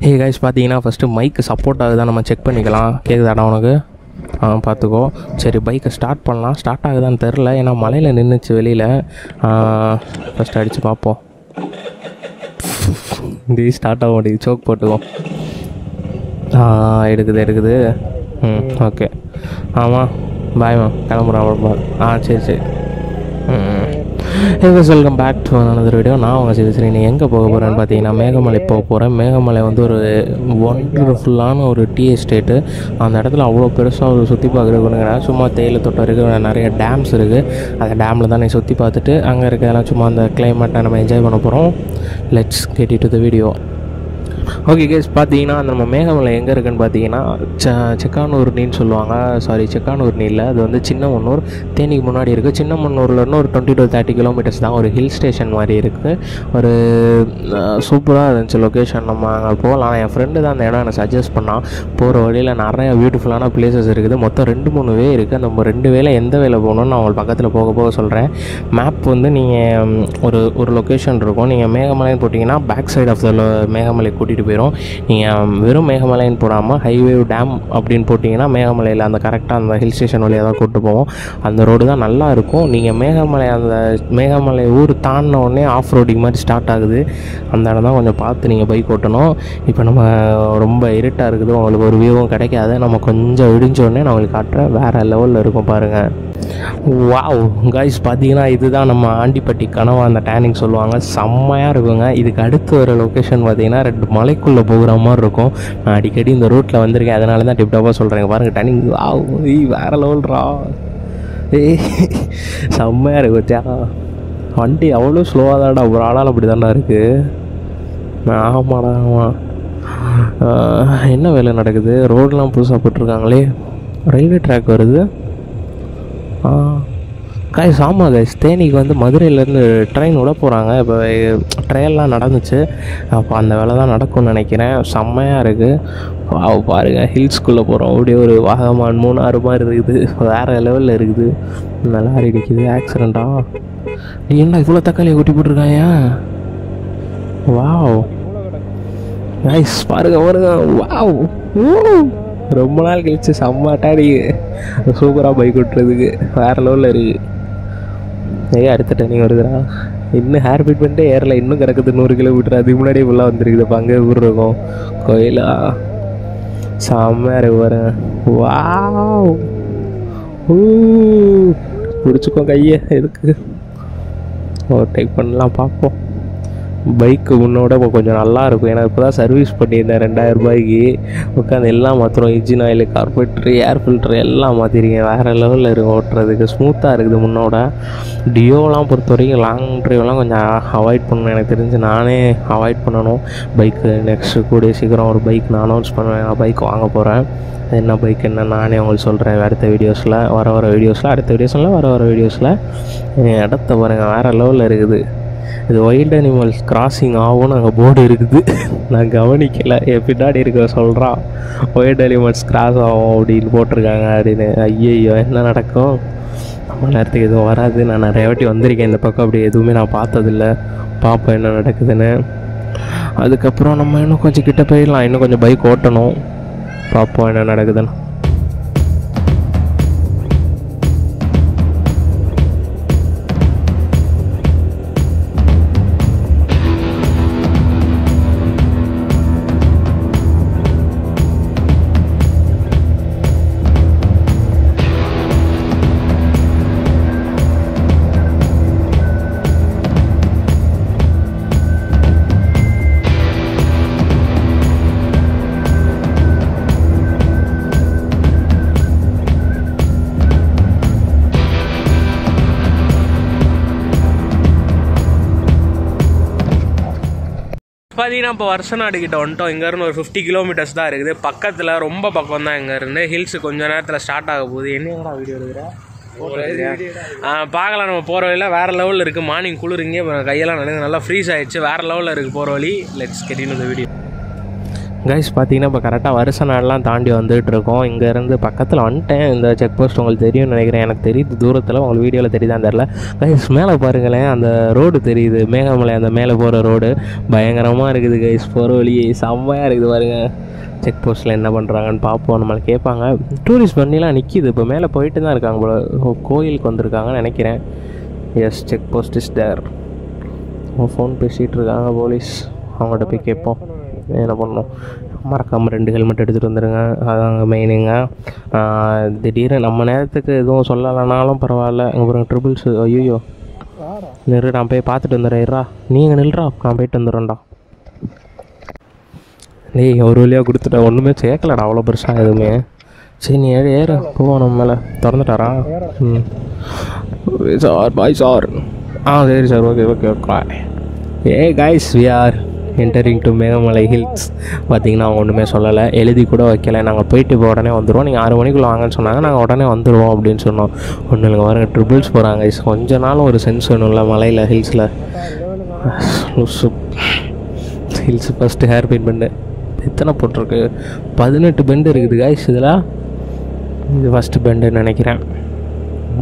Hey guys, first mic support check panikalam kekudada unakku paathuko seri bike start pannalam start agudan therilla ena malayila ninnichu velila first adichu paapom indhi start avodi choke potukom edukudhu okay ama bye ma kalamura seri seri Hey guys, welcome back to another video. Now, I am going to see Meghamalai. Meghamalai is a wonderful tea estate. There are many dams Let's get into the video. Okay guys, நம்ம மேகமலை எங்க இருக்குன்னு பாத்தீங்கன்னா செக்கானூர் நீன்னு சொல்லுவாங்க. Sorry, Chekkanur நீல்ல. அது வந்து சின்னமன்னூர் தேனிக்கு முன்னாடி இருக்கு. சின்னமன்னூர்ல இருந்து ஒரு 20 to 30 km தான் ஒரு ஹில் ஸ்டேஷன் மாதிரி இருக்கு. ஒரு சூப்பரா இருந்துச்சு லொகேஷன். நம்ம அங்க போலாம். என் friend தான் அந்த இடம் எனக்கு சஜஸ்ட் பண்ணா. போற வழியில நிறைய பியூட்டிஃபுல்லான பிளேसेस இருக்குது. மொத்தம் 2-3 வே இருக்கு. நம்ம ரெண்டு வேளை எந்த வேளை போணும்னு நான் உங்களுக்கு பக்கத்துல போக சொல்றேன். மேப் வந்து நீங்க ஒரு லொகேஷன் இருக்கும். நீங்க மேகமலைன்னு போடிங்கன்னா back side of the Meghamalai கூட்டிட்டு போறோம். நீங்க வெறும் மேகமலையின் போடாம ஹைவே டாம் அப்படிን போடிங்கன்னா மேகமலையில அந்த கரெக்ட்டா அந்த ஹில் ஸ்டேஷன் வழியா தான் கூட்டி போவோம். அந்த ரோட் தான் நல்லா இருக்கும். நீங்க மேகமலை ஊர் தாண்ட உடனே ஆஃப் ரோடிங் மாதிரி ஸ்டார்ட் ஆகுது. அந்த இடம் தான் கொஞ்சம் பார்த்து நீங்க பைக் ஓட்டணும். இப்போ நம்ம ரொம்ப இருட்டா இருக்குது. உங்களுக்கு ஒரு வியூவும் கிடைக்காது. நம்ம கொஞ்சம் விடிஞ்ச உடனே நான் உங்களுக்கு காட்றேன். வேற லெவல்ல இருக்கும் பாருங்க. வாவ் गाइस, பாத்தீங்கன்னா இதுதான் நம்ம ஆண்டிப்பட்டி கனவா அந்த டேனிங் சொல்லுவாங்க. செம்மையா இருக்குங்க. இதுக்கு அடுத்து வர லொகேஷன் பாத்தீங்கன்னா ரெண்டு மலைக்குள்ள போகிற மாதிரி இருக்கும். நான் அடிக்கடி இந்த ரூட்ல வந்திருக்கேன். அதனால தான் டிப்டாப்பா சொல்றேன். பாருங்க டேனிங். வாவ், வேற லெவல்ரா. ஏய் செம்மையா இருக்குடா. வண்டி அவ்வளோ ஸ்லோவா தான்டா ஒரு ஆளால அப்படி தான்டா இருக்கு. ஆமாடா ஆமா. என்ன வேலை நடக்குது? ரோட்லாம் புதுசாக போட்டுருக்காங்களே. ரயில்வே ட்ராக் வருது. காய் சாமா காய்ஸ், தேனிக்கு வந்து மதுரையிலேருந்து ட்ரெயின் விட போகிறாங்க. இப்போ ட்ரெயின்லாம் நடந்துச்சு. அப்போ அந்த வேலை தான் நடக்கும்னு நினைக்கிறேன். செம்மையாக இருக்குது. பாருங்கள், ஹில்ஸ்குள்ளே போகிறோம். அப்படியே ஒரு வாகமான் 3 மாதிரி இருக்குது. வேறு லெவலில் இருக்குது. நல்லா அடிக்குது. ஆக்சிடெண்ட்டா? நீ என்ன இவ்வளோ தக்காளியை கூட்டி போட்டிருக்காங்க? வாவ் காய்ஸ், பாருங்கள் பாருங்க. வாவ், ரொம்ப நாள் கழிச்சு செம்மாட்டா அடிக்கு. சூப்பராக பைக் விட்டுறதுக்கு வேறு லெவலில் இருக்குது. ஏய், அடுத்த டர்னிங் வருதுடா. இன்னும் ஹேர் பீட் பண்ணிட்டு ஏரில் இன்னும் கிடக்குது 100 கிலோமீட்டர். அதுக்கு முன்னாடியே ஃபுல்லாக வந்துருக்குதுப்பா. அங்கே ஊர் இருக்கும் கோயிலா. செம்மையாக இருக்கு பாருங்க. வாவ், பிடிச்சிக்கோ கையை. எதுக்கு ஓவர் டேக் பண்ணலாம் பார்ப்போம். பைக்கு முன்னோட கொஞ்சம் நல்லா இருக்கும். ஏன்னா இப்போ தான் சர்வீஸ் பண்ணியிருந்தேன் 2000 ரூபாய்க்கு. உட்காந்து எல்லாம் மாத்திரம். Engine oil, carburettor, air filter எல்லாம் மாற்றிருக்கேன். வேறு லெவலில் இருக்கும். ஓட்டுறதுக்கு ஸ்மூத்தாக இருக்குது. முன்னோட டியோலாம் பொறுத்த வரைக்கும் லாங் ட்ரைவெலாம் கொஞ்சம் அவாய்ட் பண்ணணும். எனக்கு தெரிஞ்சு நானே அவாய்ட் பண்ணணும் பைக்கு. நெக்ஸ்ட்டு கூடிய சீக்கிரம் ஒரு பைக் நான் அனௌன்ஸ் பண்ணுவேன். நான் பைக் வாங்க போகிறேன். என்ன பைக் என்ன நானே உங்களுக்கு சொல்கிறேன். அடுத்த வீடியோஸில் இடத்த பாருங்கள். வேறு லெவலில் இருக்குது. இது வைல்டு அனிமல்ஸ் கிராசிங் ஆகும்னு அங்கே போர்டு இருக்குது. நான் கவனிக்கலை. என் பின்னாடி இருக்க சொல்கிறான் வைல்டு அனிமல்ஸ் கிராஸ் ஆகும் அப்படின்னு போட்டிருக்காங்க அப்படின்னு. ஐயோ, என்ன நடக்கும்? நம்ம நேரத்துக்கு எதுவும் வராது. நான் நிறைய வாட்டி வந்திருக்கேன் இந்த பக்கம். அப்படி எதுவுமே நான் பார்த்ததில்லை. பார்ப்போம் என்ன நடக்குதுன்னு. அதுக்கப்புறம் நம்ம இன்னும் கொஞ்சம் கிட்ட போயிடலாம். இன்னும் கொஞ்சம் பைக் ஓட்டணும். பார்ப்போம் என்ன நடக்குதுன்னு. பார்த்தீங்கன்னா இப்போ வருஷநாடு கிட்ட வந்துட்டோம். இங்கேருந்து ஒரு 50 கிலோமீட்டர்ஸ் தான் இருக்குது. பக்கத்தில் ரொம்ப பக்கம் தான். இங்கேருந்து ஹில்ஸு கொஞ்சம் நேரத்தில் ஸ்டார்ட் ஆக போகுது. என்னடா வீடியோ எடுக்கிறேன் பார்க்கலாம். நம்ம போகிற வழியில் வேறு லெவலில் இருக்குது. மார்னிங் குளிர். இங்கே கையெல்லாம் நல்லா ஃப்ரீஸ் ஆகிடுச்சு. வேறு லெவலில் இருக்குது போகிற வழி. Let's get into the video. Guys பார்த்தீங்கன்னா இப்போ கரெக்டாக வருஷ நாடெலாம் தாண்டி வந்துகிட்ருக்கோம். இங்கேருந்து பக்கத்தில் வந்துட்டேன். இந்த செக் போஸ்ட் உங்களுக்கு தெரியும்னு நினைக்கிறேன். எனக்கு தெரியுது தூரத்தில், உங்களுக்கு வீடியோவில் தெரியுதான்னு தெரில. கைஸ் மேலே பாருங்களேன், அந்த ரோடு தெரியுது, மேகமலை அந்த மேலே போகிற ரோடு பயங்கரமாக இருக்குது கைஸ். போகிற வழி செம்மையாக இருக்குது பாருங்கள். செக் போஸ்ட்டில் என்ன பண்ணுறாங்கன்னு பார்ப்போம். நம்மளை கேட்பாங்க. டூரிஸ்ட் வண்டிலாம் நிற்கிது, இப்போ மேலே போயிட்டு தான் இருக்காங்க போல, கோயிலுக்கு வந்திருக்காங்கன்னு நினைக்கிறேன். Yes, check post is there. Phone பேசிகிட்டு இருக்காங்க போலீஸ், அவங்கள்ட்ட போய் கேட்போம் என்ன பண்ணோம். மறக்காமல் 2 ஹெல்மெட் எடுத்துகிட்டு வந்துடுங்க, அதாங்க மெயினுங்க. திடீர்னு நம்ம நேரத்துக்கு எதுவும் சொல்லலைனாலும் பரவாயில்ல. அப்புறம் ட்ரிபிள்ஸு, ஐயோ நிறு, நான் போய் பார்த்துட்டு வந்துடுறேன்ரா, நீங்கள் நில்றா, நான் போயிட்டு வந்துடுறேன்டா. டேய், ஒரு வழியாக கொடுத்துட்டா, ஒன்றுமே சேர்க்கலடா அவ்வளோ பெருசாக எதுவுமே. சரி, நீ ஏற போவோம். நம்ம மேலே திறந்துட்டாரா? ம், சார் பாய் சார். ஆ சரி sir, okay okay okay. Hey guys, we are entering to Meghamalai hills. பார்த்திங்கன்னா அவங்க ஒன்றுமே சொல்லலை, எழுதி கூட வைக்கலை. நாங்கள் போயிட்டு இப்போ உடனே வந்துடுவோம், நீங்கள் 6 மணிக்குள்ளே வாங்கன்னு சொன்னாங்க. நாங்கள் உடனே வந்துடுவோம் அப்படின்னு சொன்னோம். ஒன்று இல்லைங்க, வரங்க ட்ரிபிள்ஸ் போகிறாங்க. கொஞ்ச நாளும் ஒரு சென்ஸ் வேணும்ல மலையில், ஹில்ஸில். Hills first hair paint bend எத்தனை போட்டிருக்கு? 18 பெண்டு இருக்குது கைஸ். இதில் இது ஃபஸ்ட்டு பெண்டுன்னு நினைக்கிறேன்.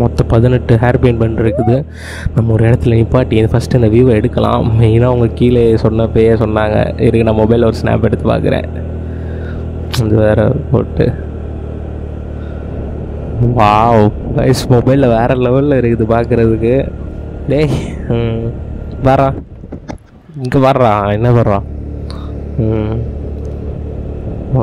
மொத்தம் 18 ஹேர் பெயிண்ட் பெண்டு இருக்குது. நம்ம ஒரு இடத்துல நிப்பாட்டி இது ஃபஸ்ட்டு இந்த வியூவை எடுக்கலாம். மெயினாக அவங்க கீழே சொன்னப்பயே சொன்னாங்க. இருக்கு, நான் மொபைலில் ஒரு ஸ்னாப் எடுத்து பார்க்குறேன். அது வேறு போட்டு வாவ் கைஸ், மொபைலில் வேறு லெவலில் இருக்குது பார்க்குறதுக்கு. டேய் வரா, இங்கே வர்றா, என்ன வர்றா?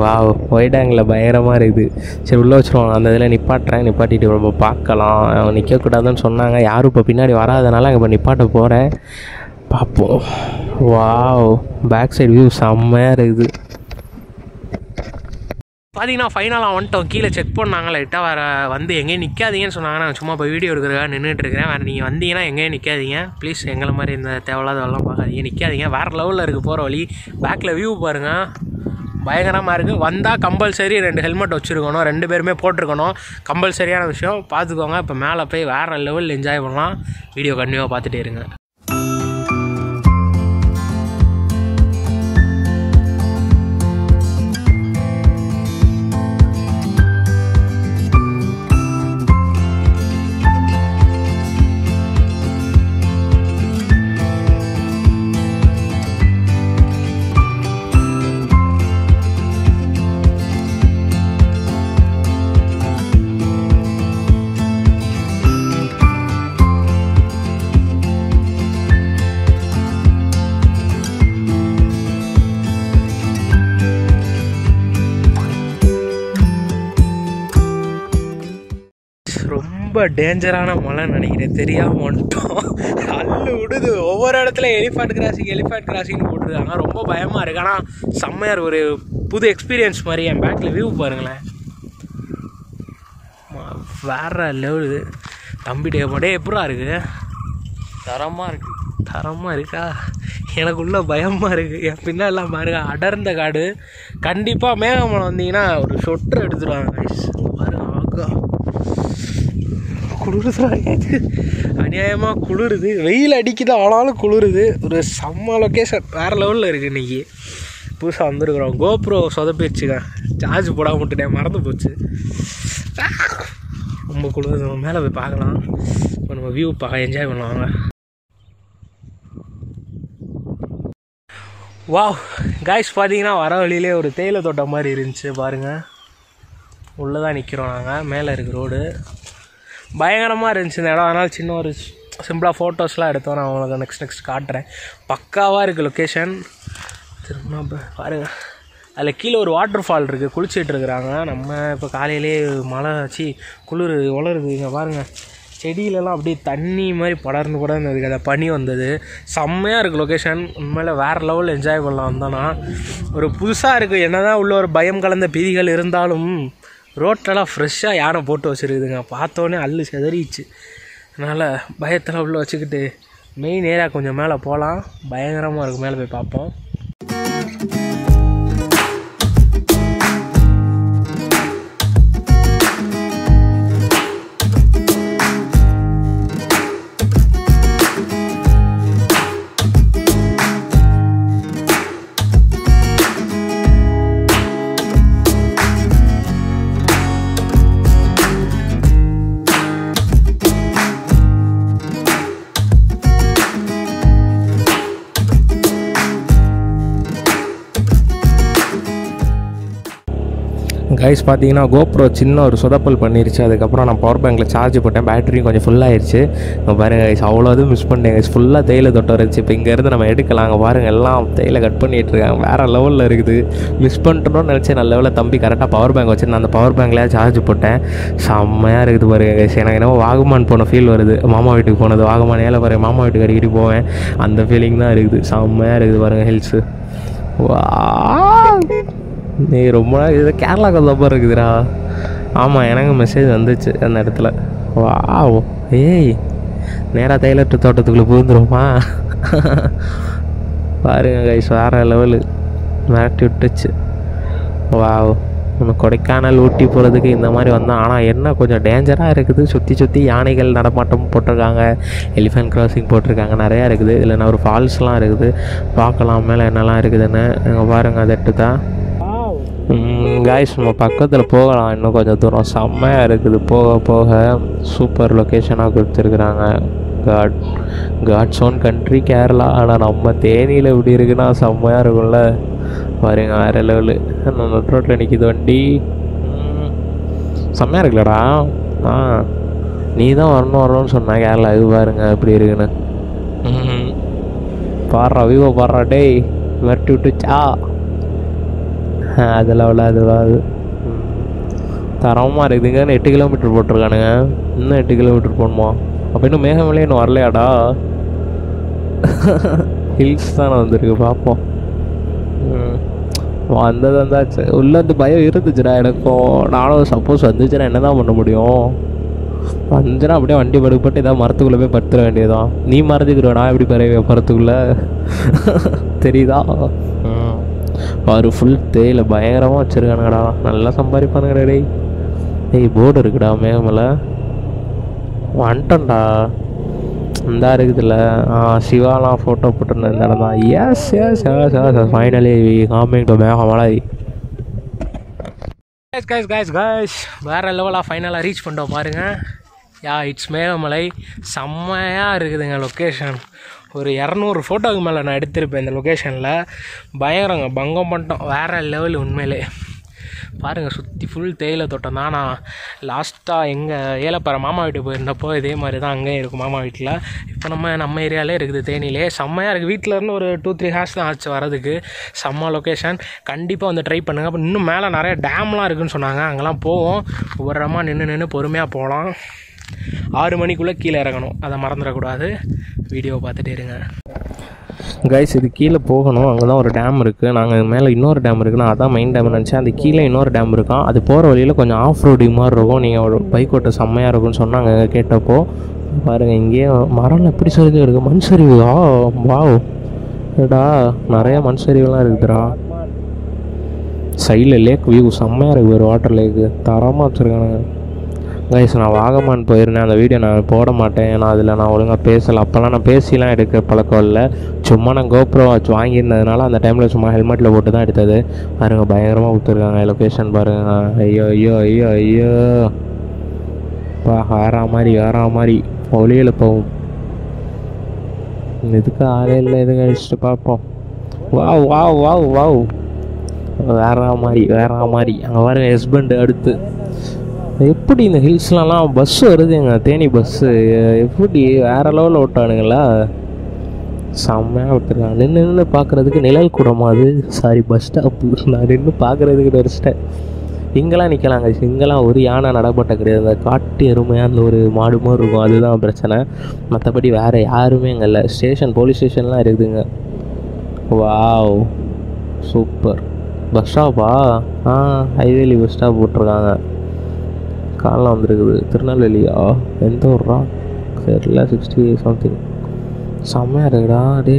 வாவ், போயிட்டாங்களே, பயங்கரமாக இருக்குது. சரி, உள்ளே வச்சுருவாங்க. அந்த இதில் நிப்பாட்டுறேன், நிப்பாட்டிட்டு ரொம்ப பார்க்கலாம். அவங்க நிற்கக்கூடாதுன்னு சொன்னாங்க. யாரும் இப்போ பின்னாடி வராதனால அங்கே இப்போ நிப்பாட்ட போகிறேன், பார்ப்போம். வாவ், பேக் சைடு வியூ செம்மையாக இருக்குது. பார்த்தீங்கன்னா ஃபைனலாக வந்துட்டோம். கீழே செக் பண்ணாங்க லைட்டாக. வேறு வந்து எங்கேயும் நிற்காதீங்கன்னு சொன்னாங்க. நான் சும்மா இப்போ வீடியோ எடுக்கிறதுக்காக நின்றுட்டு இருக்கிறேன். வேறு நீங்கள் வந்தீங்கன்னா எங்கேயும் நிற்காதீங்க ப்ளீஸ். எங்களை மாதிரி இந்த தேவையில்லாதவெல்லாம் பார்க்காதீங்க, நிற்காதீங்க. வேறு லெவலில் இருக்குது போகிற வழி. பேக்கில் வியூ பாருங்கள், பயங்கரமாக இருக்குது. வந்தால் கம்பல்சரி 2 ஹெல்மெட் வச்சுருக்கணும், 2 பேருமே போட்டிருக்கணும், கம்பல்சரியான விஷயம். பார்த்துக்கோங்க. இப்போ மேலே போய் வேறு லெவலில் என்ஜாய் பண்ணலாம். வீடியோ கண்டினியூவாக பார்த்துட்டே இருங்க. ரொம்ப டேஞ்சரான மலைன்னு நினைக்கிறேன், தெரியாமல் வந்துட்டோம். அள்ளு விடுது ஒவ்வொரு இடத்துல. எலிஃபேண்ட் கிராசிங் போட்டுருக்காங்க. ரொம்ப பயமாக இருக்குது, ஆனால் செம்மையாக ஒரு புது எக்ஸ்பீரியன்ஸ் மாதிரி. என் பேக்கில் வியூ பாருங்களேன், வேறு லெவலு. தம்பிட்டே போட்டே எப்படா இருக்குது? தரமாக இருக்கா? எனக்குள்ளே பயமாக இருக்குது. என் பின்னாலாம் பாருங்க, அடர்ந்த காடு. கண்டிப்பாக மேகமலை வந்தீங்கன்னா ஒரு சொட்டர் எடுத்துடுவாங்க கைஸ். பாருங்க, குளிர்து, அநியாயமாக குளிருது. வெயில் அடிக்குது, ஆனாலும் குளிருது. ஒரு செம்ம லொக்கேஷன், வேறு லெவலில் இருக்குது. இன்றைக்கி புதுசாக வந்துருக்குறோம். கோப்ரோ சொதப்பிடுச்சுங்க, சார்ஜ் போடாமல் விட்டுட்டேன், மறந்து போச்சு. ரொம்ப குளிருது. நம்ம மேலே போய் பார்க்கலாம். இப்போ நம்ம வியூ என்ஜாய் பண்ணுவாங்க. வா கைஸ், பார்த்தீங்கன்னா வர வழியிலே ஒரு தேயிலை தோட்டம் மாதிரி இருந்துச்சு பாருங்கள். உள்ளே தான் நிற்கிறோம் நாங்கள். மேலே இருக்குது ரோடு, பயங்கரமாக இருந்துச்சு இந்த இடம். அதனால் சின்ன ஒரு சிம்பிளாக ஃபோட்டோஸ்லாம் எடுத்தோம். நான் அவங்களுக்கு நெக்ஸ்ட் காட்டுறேன். பக்காவாக இருக்குது லொக்கேஷன். திரும்ப பாருங்கள், அதில் கீழே ஒரு வாட்டர் ஃபால் இருக்குது. குளிச்சுட்டு இருக்கிறாங்க. நம்ம இப்போ காலையிலே மழை ஆச்சு, குளிர் உலருது. இங்கே பாருங்கள், செடியிலலாம் அப்படியே தண்ணி மாதிரி படர்ந்து இருக்குது. அதை பனி வந்தது. செம்மையாக இருக்குது லொக்கேஷன். உண்மையில் வேறு லெவலில் என்ஜாய் பண்ணலாம் வந்தோன்னா. ஒரு புதுசாக இருக்குது. என்ன தான் உள்ள ஒரு பயம் கலந்த பீதிகள் இருந்தாலும் ரோட்டெல்லாம் ஃப்ரெஷ்ஷாக யானை போட்டு வச்சுருக்குதுங்க. பார்த்தோன்னே அள்ளு செதறிச்சு. அதனால் பயத்தெல்லாம் உள்ளே வச்சுக்கிட்டு மெயின் ஏரியா கொஞ்சம் மேலே போகலாம். பயங்கரமாக இருக்கும். மேலே போய் பார்ப்போம். கைஸ் பார்த்தீங்கன்னா கோப்ரோ சின்ன ஒரு சொதப்பல் பண்ணிருச்சு. அதுக்கப்புறம் நான் பவர் பேங்க்கில் சார்ஜ் போட்டேன், பேட்டரியும் கொஞ்சம் ஃபுல்லாகிடுச்சு. பாருங்கள் கைஸ், அவ்வளோது மிஸ் பண்ணிட்டேன் கைஸ். ஃபுல்லாக தேயிலை தொட்ட இருந்துச்சு. இப்போ இங்கேருந்து நம்ம எடுக்கலாங்க. பாருங்கள், எல்லாம் தேயிலை கட் பண்ணிகிட்டு இருக்காங்க. வேறு லெவலில் இருக்குது. மிஸ் பண்ணுறோன்னு நினச்சி நல்ல லெவலில் தம்பி கரெக்டாக பவர் பேங்க் வச்சு நான் அந்த பவர் பேங்க்லேயே சார்ஜ் போட்டேன். செம்மையாக இருக்குது பாருங்கள் கைஸ். எனக்கு என்னவோ வாகமான் போன ஃபீல் வருது. மாமா வீட்டுக்கு போனது வாகமான் ஏழை பாருங்கள், மாமா வீட்டுக்கு அடிக்கடி போவேன். அந்த ஃபீலிங் தான் இருக்குது. செம்மையாக இருக்குது பாருங்கள் ஹில்ஸு. வா, நீ ரொம்ப நாள் இது கேரளாவுக்கு தப்பாக இருக்குதுடா. ஆமாம், எனக்கு மெசேஜ் வந்துச்சு அந்த இடத்துல. வா ஏய், நேராக தைலட்டு தோட்டத்துக்குள்ளே புகுந்துருமா? பாருங்க கைஸ், வேறு லெவலு மிரட்டி விட்டுச்சு. வா, உனக்கு கொடைக்கானல் ஊட்டி போகிறதுக்கு இந்த மாதிரி வந்தான். ஆனால் என்ன கொஞ்சம் டேஞ்சராக இருக்குது. சுற்றி யானைகள் நடமாட்டம் போட்டிருக்காங்க, எலிஃபென்ட் கிராசிங் போட்டிருக்காங்க, நிறையா இருக்குது. இதில் நான் ஒரு ஃபால்ஸ்லாம் இருக்குது, பார்க்கலாம் மேலே என்னெல்லாம் இருக்குதுன்னு. அங்கே பாருங்கள், அதை எட்டு தான் காய்ஸ். நம்ம பக்கத்தில் போகலாம் இன்னும் கொஞ்சம் தூரம். செம்மையாக இருக்குது. போக போக சூப்பர் லொக்கேஷனாக கொடுத்துருக்குறாங்க. God's own country Kerala. ஆனால் நம்ம தேனியில் இப்படி இருக்குன்னா செம்மையாக இருக்கும்ல. பாருங்க, வேறு லெவலு. நம்ம ரோட்டில் நிற்கிது வண்டி. செம்மையாக இருக்குல்லடா. ஆ, நீ தான் வரணும்னு சொன்னேன் கேரளா. இது பாருங்க இப்படி இருக்குன்னு. பாடுறா விவோ பாடுறா. டேய், மிரட்டி விட்டுச்சா? அதெல்லாம் விளாது தரமாக இருக்குதுங்க. 8 கிலோமீட்டர் போட்டிருக்கானுங்க. இன்னும் 8 கிலோமீட்டர் போகணுமா? அப்போ இன்னும் மேகமலையே இன்னும் வரலையாடா? ஹில்ஸ் தானே வந்துருக்கு. பார்ப்போம். வந்தது வந்தாச்சு. உள்ளே வந்து பயம் இருந்துச்சுடா எனக்கும். நானும் சப்போஸ் வந்துச்சுன்னா என்ன தான் பண்ண முடியும்? வந்துச்சுன்னா அப்படியே வண்டி படுக்கப்பட்டு ஏதாவது மரத்துக்குள்ளே போய் படுத்துட வேண்டியதுதான். நீ மறந்துக்கிறோம், நான் எப்படி பெற மரத்துக்குள்ளே தெரியுதா? பாரு, ஃபுல் தேயிலை பயங்கரமாக வச்சுருக்கானுங்கடா. நல்லா சம்பாதிப்பானுங்கடா. டேய் டேய், போர்டு இருக்குடா மேகமலை. வந்துட்டா இந்தா இருக்குதுல்ல. சிவாலாம் ஃபோட்டோ போட்டிருந்தேன் இந்த இடம் தான். Yes yes yes yes finally coming to Meghamalai. Guys வேறு லெவலாக ஃபைனலாக ரீச் பண்ணிட்டோம் பாருங்கள். Yeah, it's Meghamalai. செம்மையாக இருக்குதுங்க லொக்கேஷன். ஒரு 200 ஃபோட்டோவுக்கு மேலே நான் எடுத்திருப்பேன் இந்த லொக்கேஷனில். பயங்கரங்க, பங்கம் பண்ணிட்டோம். வேறு லெவல் உண்மையிலே. பாருங்கள், சுற்றி ஃபுல் தேயிலை தோட்டம் தான். நான் லாஸ்ட்டாக எங்கள் ஏலப்பாறை மாமா வீட்டுக்கு போயிருந்தப்போ இதே மாதிரி தான் அங்கேயும் இருக்கும் மாமா வீட்டில். இப்போ நம்ம ஏரியாவிலே இருக்குது தேனியிலே. செம்மையாக இருக்குது. வீட்டிலேருந்து ஒரு 2-3 ஹார்ஸ் தான் ஆச்சு வரதுக்கு. செம்ம லொக்கேஷன். கண்டிப்பாக வந்து ட்ரை பண்ணுங்கள். அப்புறம் இன்னும் மேலே நிறைய டேம்லாம் இருக்குதுன்னு சொன்னாங்க. அங்கெல்லாம் போவோம். ஒவ்வொருமா நின்று பொறுமையாக போகலாம். 6 மணிக்குள்ளே கீழே இறங்கணும், அதை மறந்துடக்கூடாது. வீடியோவை பார்த்துட்டே இருங்க கைஸ். இது கீழே போகணும். அங்கே தான் ஒரு டேம் இருக்குது. நாங்கள் மேலே இன்னொரு டேம் இருக்குன்னா அதான் மெயின் டேம் நினச்சேன். அது கீழே இன்னொரு டேம் இருக்கான். அது போகிற வழியில் கொஞ்சம் ஆஃப் ரோடிங் மாதிரி இருக்கும். நீங்கள் ஒரு பைக் ஓட்ட செம்மையாக இருக்குன்னு சொன்னாங்க கேட்டப்போ. பாருங்கள், இங்கேயே மரம்லாம் எப்படி சரிவு இருக்குது. மண் சரிவுதா? வாவ், ஏடா நிறையா மண் சரிவுலாம் இருக்குதுடா. சைடில் லேக் வியூ செம்மையாக இருக்குது. ஒரு வாட்டர் லேக்கு தரமாக வச்சுருக்கானுங்க கைஸ். நான் வாகமான் போயிருந்தேன். அந்த வீடியோ நான் போட மாட்டேன். ஏன்னா அதில் நான் ஒழுங்காக பேசலை. அப்போல்லாம் நான் பேசிலாம் எடுக்கிற பழக்கம் இல்லை. சும்மா நான் கோப்ரோ வச்சு வாங்கியிருந்ததுனால அந்த டைமில் சும்மா ஹெல்மெட்டில் போட்டு தான் எடுத்தது. பாருங்க, பயங்கரமாக கொடுத்துருக்காங்க லொக்கேஷன். பாருங்க, ஐயோ ஐயோ ஐயோ ஐயோ பா, வேற மாதிரி ஒளியில் போகும். இதுக்கு ஆளே இல்லை. எதுக்கு அடிச்சுட்டு பார்ப்போம். வாவ் வாவ் வாவ் வாவ், வேற மாதிரி அங்கே பாருங்க ஹஸ்பண்டு. அடுத்து எப்படி இந்த ஹில்ஸ்லாம் பஸ்ஸு வருதுங்க, தேனி பஸ்ஸு. எப்படி வேறு லெவலில் ஓட்டானுங்களா. செம்மையாக விட்டுருக்காங்க. நின்று பார்க்குறதுக்கு நிழல் கூடமா? அது சாரி, பஸ் ஸ்டாப்பு. நான் நின்று பார்க்குறதுக்கு தரிசிட்டேன். இங்கெல்லாம் நிற்கலாங்க. இங்கெல்லாம் ஒரு யானை நடமாட்ட கிடையாது. அந்த காட்டு எருமையாக அந்த ஒரு மாடு மாதிரி இருக்கும். அதுதான் பிரச்சனை. மற்றபடி வேறு யாருமே இங்கே இல்லை. ஸ்டேஷன், போலீஸ் ஸ்டேஷன்லாம் இருக்குதுங்க. Wow, super. பஸ் ஸ்டாப்பா? ஆ, ஹைவேலி பஸ் ஸ்டாப் போட்டிருக்காங்க. காலெலாம் வந்துருக்குது. திருநெல்வேலியா? எந்த ஊர்ரா? கேரளா 60 சம்திங். செம்மையாக இருக்குடா. டே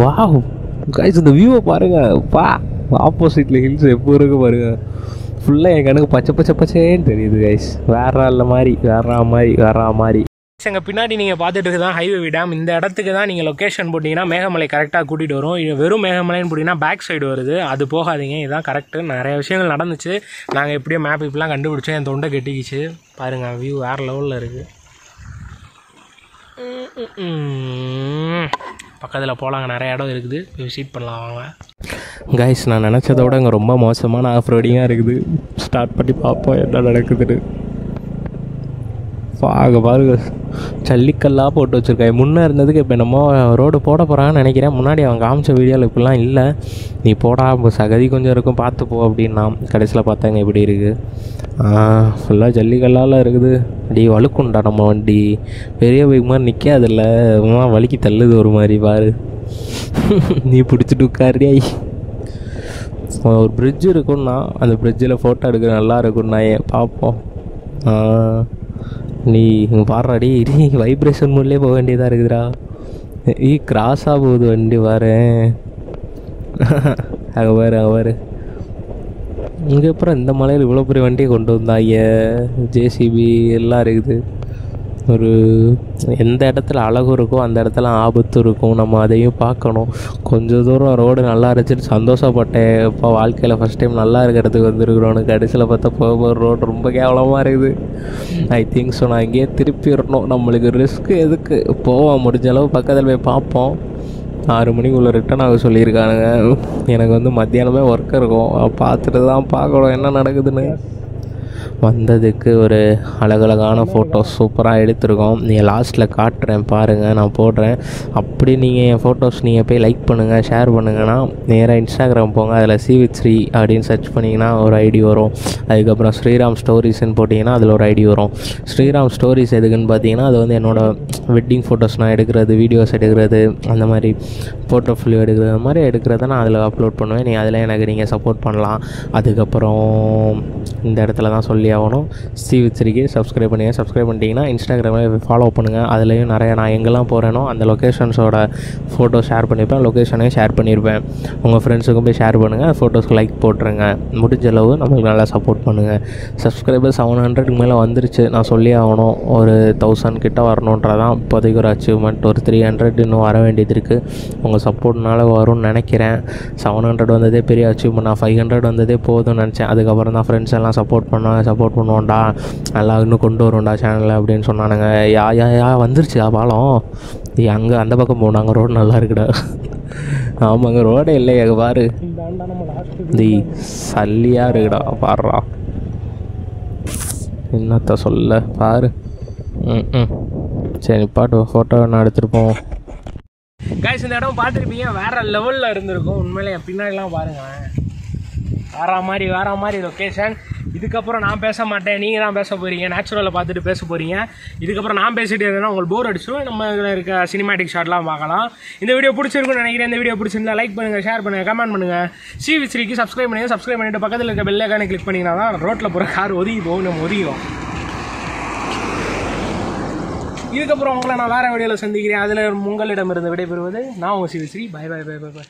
வாவ் கைஸ், இந்த வியூவை பாருங்கள். பா, ஆப்போசிட்டில் ஹில்ஸ் எப்போ இருக்குது பாருங்கள். ஃபுல்லாக என் கணக்கு பச்சேன்னு தெரியுது கைஸ். வேற மாதிரி எங்கள் பின்னாடி நீங்கள் பார்த்துட்டு இருக்குது தான் ஹைவே டேம். இந்த இடத்துக்கு தான் நீங்கள் லொக்கேஷன் போட்டிங்கன்னா மேகமலை கரெக்டாக கூட்டிகிட்டு வரும். வெறும் மேகமலைன்னு போட்டிங்கன்னா பேக் சைடு வருது, அது போகாதீங்க. இதுதான் கரெக்டு. நிறைய விஷயங்கள் நடந்துச்சு. நாங்கள் எப்படியோ மேப் இப்பெல்லாம் கண்டுபிடிச்சோம். என் தொண்டை கெட்டிக்கிச்சு. பாருங்கள், வியூ வேறு லெவலில் இருக்குது. பக்கத்தில் போகலாங்க, நிறைய இடம் இருக்குது. விசிட் பண்ணலாம் வாங்க. guys நான் நினைச்சதோட அங்க ரொம்ப மோசமான ஆஃப் ரோடிங்கா இருக்குது ஸ்டார்ட் பண்ணி பாப்போம் என்ன நடக்குது பாக பாருங்க சல்லிக்கல்லா போட்டு வச்சிருக்காங்க முன்ன இருந்ததுக்கு இப்ப என்னமோ ரோட் போட போறான்னு நினைக்கிறேன் முன்னாடி அவங்க காமிச்ச வீடியோல இப்பலாம் இல்ல நீ போடா சகதி கொஞ்சம் இருக்கும் பார்த்து போ அப்படினா கடைசில பார்த்தாங்க இப்படி இருக்கு ஃபுல்லா சல்லிக்கல்லால இருக்குது டேய் வழுக்குண்டா நம்ம வண்டி பெரிய பைக் மாதிரி நிக்காதல்ல வழுக்கி தள்ளுது ஒரு மாதிரி பாரு நீ பிடிச்சிட்டு உட்கார்றியா ஒரு bridge இருக்குன்னா அந்த bridgeல போட்டோ எடுக்க நல்லா இருக்கும்னா பாப்போம் Nee, paradi, vibration mudle po vendi da irukudra. Ee cross a podu vendi varen. Agavaru. Inga appra indha malaiyil ivlo peri vendi kondu vandanga. JCB ella irukudhu. ஒரு எந்த இடத்துல அழகு இருக்கோ அந்த இடத்துல ஆபத்து இருக்கும் நம்ம அதையும் பார்க்கணும் கொஞ்ச தூரம் ரோட் நல்லா இருந்துச்சு சந்தோஷப்பட்டேன் அப்ப வாழ்க்கையில ஃபர்ஸ்ட் டைம் நல்லா இருக்கறதுக்கு வந்திருக்கறோம் கடைசில பார்த்தா போற ரோட் ரொம்ப கேவலமா இருக்குது ஐ திங்க் சோ நான் இங்கே திருப்பி வரணும் நமக்கு ரிஸ்க் எதுக்கு போவா முடிஞ்ச அளவு பக்கத்துல போய் பாப்போம் 6 மணிக்குள்ள ரிட்டர்ன் ஆக சொல்லி இருக்காங்க எனக்கு வந்து மத்தியானமே வர்க் இருக்கும் பார்த்துட்டு தான் பார்க்கணும் என்ன நடக்குதுன்னு வந்ததுக்கு ஒரு அழகழகான போட்டோ சூப்பரா எடுத்துறோம் நீங்க லாஸ்ட்ல காட்றேன் பாருங்க நான் போடுறேன் அப்படி நீங்க இந்த போட்டோஸ் நீங்க போய் லைக் பண்ணுங்க ஷேர் பண்ணுங்கனா நேரா இன்ஸ்டாகிராம் போங்க அதுல SEEWITHSRI அப்படினு சர்ச் பண்ணீங்கனா ஒரு ஐடி வரும் அதுக்கு அப்புறம் ஸ்ரீராம் ஸ்டோரிஸ் ன்னு போடிங்கனா அதுல ஒரு ஐடி வரும் ஸ்ரீராம் ஸ்டோரிஸ் எதுக்குன்னு பாத்தீங்கனா அது வந்து என்னோட வெட்டிங் போட்டோஸ் நான் எடுக்கிறது வீடியோஸ் எடுக்கிறது அந்த மாதிரி போர்ட்ஃபோலியோ எடுக்கிறது அந்த மாதிரி எடுக்கறத நான் அதுல அப்லோட் பண்ணுவேன் நீ அதுல எனக்கு நீங்க சப்போர்ட் பண்ணலாம் அதுக்கு அப்புறம் இந்த இடத்துல தான் சொல்லியாவணும் SEEWITHSRI-க்கு subscribe பண்ணுங்க subscribe பண்ணிட்டீங்கன்னா இன்ஸ்டாகிராம்ல ஃபாலோ பண்ணுங்க அதுலயும் நிறைய நான் எங்கலாம் போறேனோ அந்த லொகேஷன்ஸோட போட்டோ ஷேர் பண்ணிப்பேன் லொகேஷனையும் ஷேர் பண்ணிருப்பேன் உங்க ஃப்ரெண்ட்ஸ்க்கு போய் ஷேர் பண்ணுங்க போட்டோஸ்க்கு லைக் போடுங்க முடிஞ்ச அளவு நமக்கு நல்லா சப்போர்ட் பண்ணுங்க subscribers 700 க்கு மேல வந்துருச்சு நான் சொல்லியாவணும் ஒரு 1000 கிட்ட வரணும்ன்றதான் இப்போதைக்கு ஒரு அச்சீவ்மென்ட் ஒரு 300 இன்னும் வர வேண்டியது இருக்கு உங்க சப்போர்ட்னால வரும்னு நினைக்கிறேன் 700 வந்ததே பெரிய அச்சீவ்மென்ட் நான் 500 வந்ததே போதும்னு நினைச்சேன் அதுக்கு அப்புறம் தான் ஃப்ரெண்ட்ஸ் எல்லாம் சப்போர்ட் பண்ணா சப்போர்ட் பண்ணுவோம்டா நல்லா இன்னும் கொண்டு வருவோம்டா சேனல்ல அப்படினு சொன்னானுங்க யா யா யா வந்துருச்சு ஆ பாலம் நீ அங்க அந்த பக்கம் போனாங்க ரோட் நல்லா இருக்குடா ஆமாங்க ரோடே இல்லை அங்க பாரு நீ சல்லியா இருக்குடா பாறா என்னத்த சொல்ல பாரு சரி பாட்டு போட்டோ நான் எடுத்துறோம் गाइस இந்த இடம் பாத்துக்கிட்டீங்க வேற லெவல்ல இருந்திருக்கும் உண்மையிலேயே பின்னாடிலாம் பாருங்க வேற மாதிரி லொகேஷன் இதுக்கு அப்புறம் நான் பேச மாட்டேன் நீங்க தான் பேச போறீங்க நேச்சுரலா பார்த்துட்டு பேச போறீங்க இதுக்கு அப்புறம் நான் பேசிட்டே இருந்தா உங்களுக்கு போர் அடிச்சுடும் நம்ம இருக்க சினிமேட்டிக் ஷாட்லாம் பார்க்கலாம் இந்த வீடியோ பிடிச்சிருக்கும்னு நினைக்கிறேன் இந்த வீடியோ பிடிச்சிருந்தா லைக் பண்ணுங்க ஷேர் பண்ணுங்க கமெண்ட் பண்ணுங்க SEEWITHSRI-க்கு subscribe பண்ணுங்க subscribe பண்ணிட்டு பக்கத்துல இருக்க பெல் ஐகானை கிளிக் பண்ணீங்கனா தான் ரோட்ல போற கார் ஒதுங்கி போகும் நம்ம ஒதுங்கிடும் இதுக்கப்புறம் உங்களை நான் வேற வீடியோல சந்திக்கிறேன் அதுல உங்களிடமிருந்து விடைபெறுவது நான் உங்க SEEWITHSRI bye bye bye by